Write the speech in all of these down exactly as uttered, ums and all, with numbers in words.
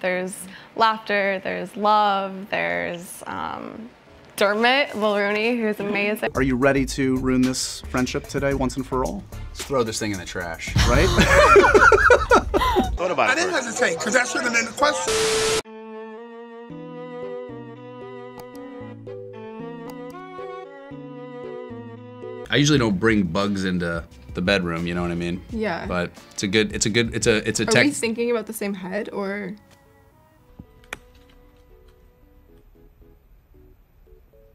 There's laughter, there's love, there's um, Dermot Mulroney, who's amazing. Are you ready to ruin this friendship today once and for all? Let's throw this thing in the trash, right? What about I it? I didn't first? hesitate, because that should have been the question. I usually don't bring bugs into the bedroom, you know what I mean? Yeah. But it's a good, it's a good, it's a, it's a tech. Are we thinking about the same head, or?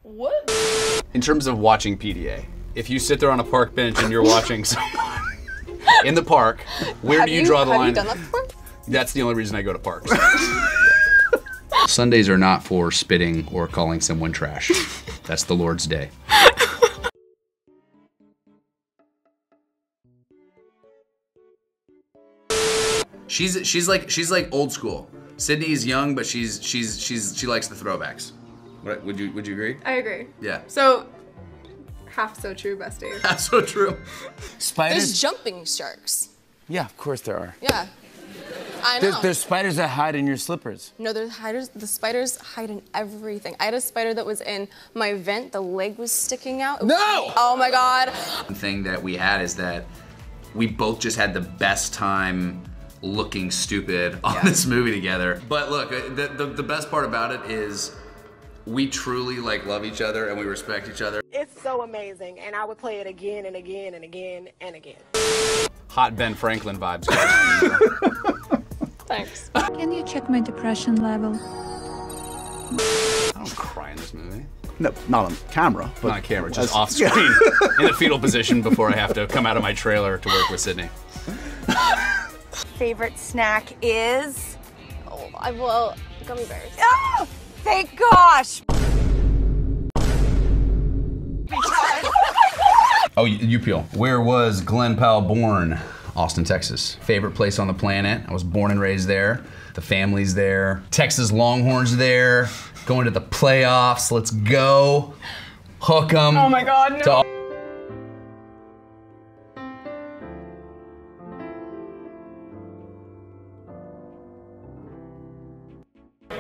What? In terms of watching P D A, if you sit there on a park bench and you're watching someone in the park, where have do you, you draw the have line? Have you done that before? That's the only reason I go to parks. Sundays are not for spitting or calling someone trash. That's the Lord's day. She's she's like she's like old school. Sydney's young, but she's she's she's she likes the throwbacks. What, would you would you agree? I agree. Yeah. So half so true, bestie. Half so true. Spiders. There's jumping sharks. Yeah, of course there are. Yeah, I know. There's, there's spiders that hide in your slippers. No, there's hiders. The spiders hide in everything. I had a spider that was in my vent. The leg was sticking out. No. Oh my God. One thing that we had is that we both just had the best time looking stupid on yeah. this movie together. But look, the, the, the best part about it is we truly like love each other and we respect each other. It's so amazing, and I would play it again and again and again and again. Hot Ben Franklin vibes. Thanks. Can you check my depression level? I don't cry in this movie. No, not on camera. But not on camera, just as, off screen. Yeah. In the fetal position before I have to come out of my trailer to work with Sydney. Favorite snack is? Oh, I will gummy bears. Oh, thank gosh. Oh, you peel. Where was Glen Powell born? Austin, Texas. Favorite place on the planet. I was born and raised there. The family's there. Texas Longhorns there. Going to the playoffs. Let's go. Hook 'em. Oh my God. No.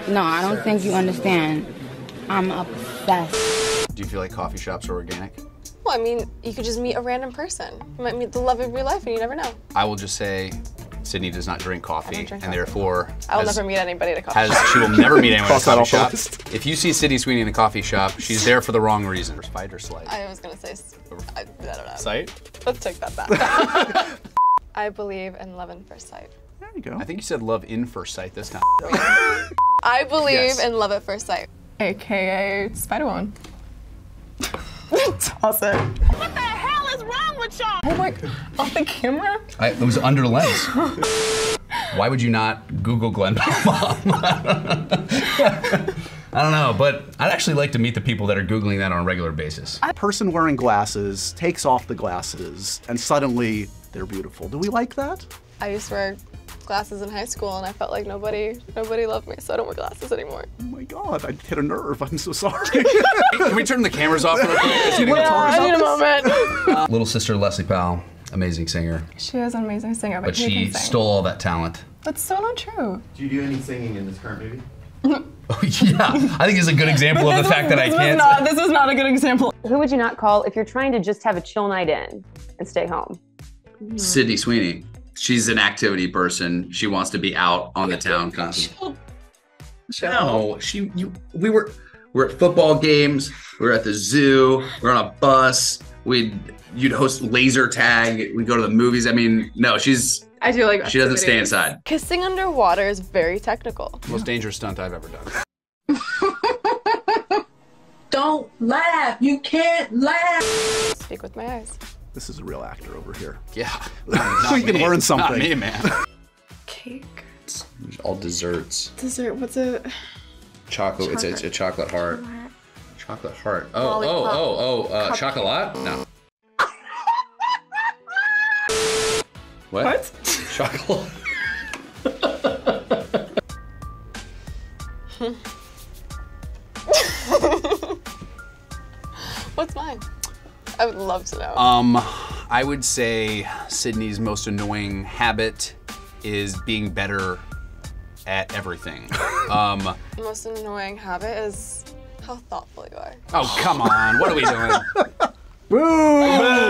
No, I don't think you understand. I'm obsessed. Do you feel like coffee shops are organic? Well, I mean, you could just meet a random person. You might meet the love of your life and you never know. I will just say, Sydney does not drink coffee, drink and coffee. therefore- I will has, never meet anybody at a coffee has, shop. She will never meet anyone at a coffee shop. If you see Sydney Sweeney in a coffee shop, she's there for the wrong reason. Spider slide. I was gonna say, I, I don't know. Sight? Let's take that back. I believe in love in first sight. There you go. I think you said love in first sight this time. I believe yes. in love at first sight. A K A Spiderwoman. That's awesome. What the hell is wrong with y'all? Oh my God, off the camera? I, it was under lens. Why would you not Google Glen Powell? I don't know, but I'd actually like to meet the people that are Googling that on a regular basis. A person wearing glasses takes off the glasses and suddenly they're beautiful. Do we like that? I used to wear glasses in high school and I felt like nobody nobody loved me, so I don't wear glasses anymore. Oh my God, I hit a nerve, I'm so sorry. Can we turn the cameras off? Yeah, well, I need a moment. Uh, little sister Leslie Powell, amazing singer. She is an amazing singer, but, but she stole all that talent. That's so not true. Do you do any singing in this current movie? Oh yeah, I think it's a good example of the fact was, that I can't. Not, this is not a good example. Who would you not call if you're trying to just have a chill night in and stay home? Mm. Sydney Sweeney. She's an activity person. She wants to be out on the town constantly. No, she, you, we were, we're at football games. We were at the zoo. We're on a bus. We'd, you'd host laser tag. We'd go to the movies. I mean, no, she's. I do like. She doesn't stay inside. Kissing underwater is very technical. Most dangerous stunt I've ever done. Don't laugh. You can't laugh. Speak with my eyes. This is a real actor over here. Yeah. So you can learn something. Not me, man. Cake. There's all desserts. Dessert, what's a... Chocolate, chocolate. It's, a, it's a chocolate heart. Chocolate, chocolate heart. Oh, Lollipop. oh, oh, oh, uh, chocolat? No. What? What? Chocolate. What's mine? I would love to know. Um, I would say Sydney's most annoying habit is being better at everything. Um, the most annoying habit is how thoughtful you are. Oh, come on. What are we doing? Boom!